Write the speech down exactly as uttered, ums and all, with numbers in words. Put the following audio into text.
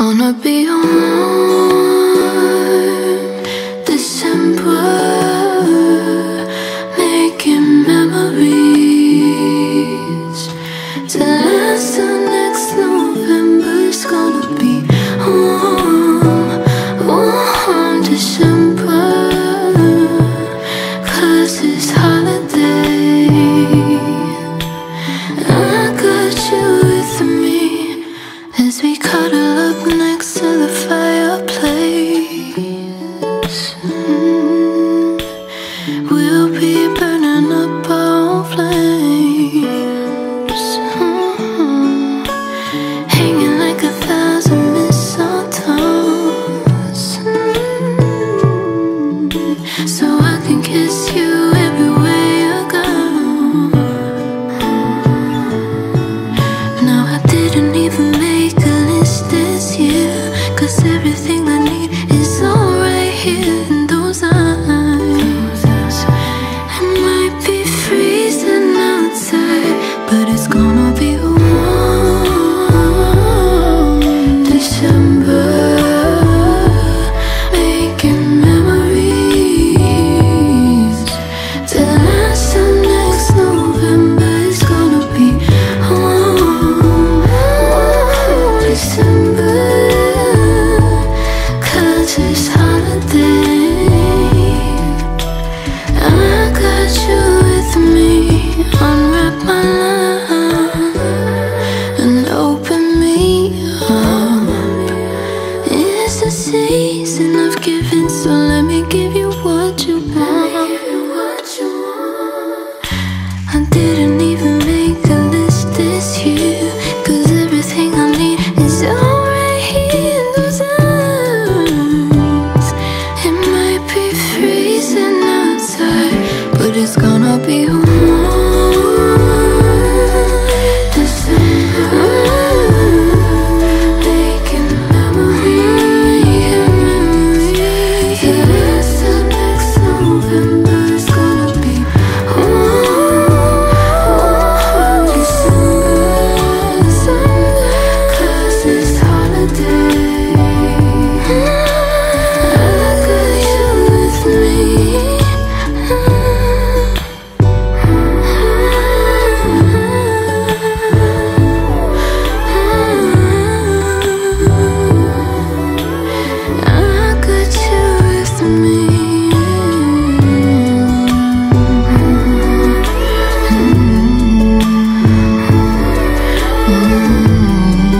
Gonna be a warm December, making memories to last till next November. It's gonna be a warm, warm December, 'cause it's holiday. I got you with me as we cuddle up next to the fireplace. Mm-hmm. We'll be burning up our flames, mm-hmm. Hanging like a thousand mistletoes, mm-hmm. So I can kiss you everywhere you go. No, I didn't even make a list this year, 'cause everything I need is all right here in those eyes. It might be freezing outside, but it's gonna be a warm December, making memories till last till next November. It's gonna be a warm, warm December, 'cause it's holiday. I got you with me. Unwrap my love and open me up. It's the season of giving, so let me give you what you want. I didn't even make a list this year, 'cause everything I need is all right here in those arms. It might be freezing outside, but it's gonna be a warm December, making memories. Till last till next November. It's gonna be warm, warm December, 'cause it's holiday. I got you with me. I got you with me. Mm-hmm. Mm-hmm.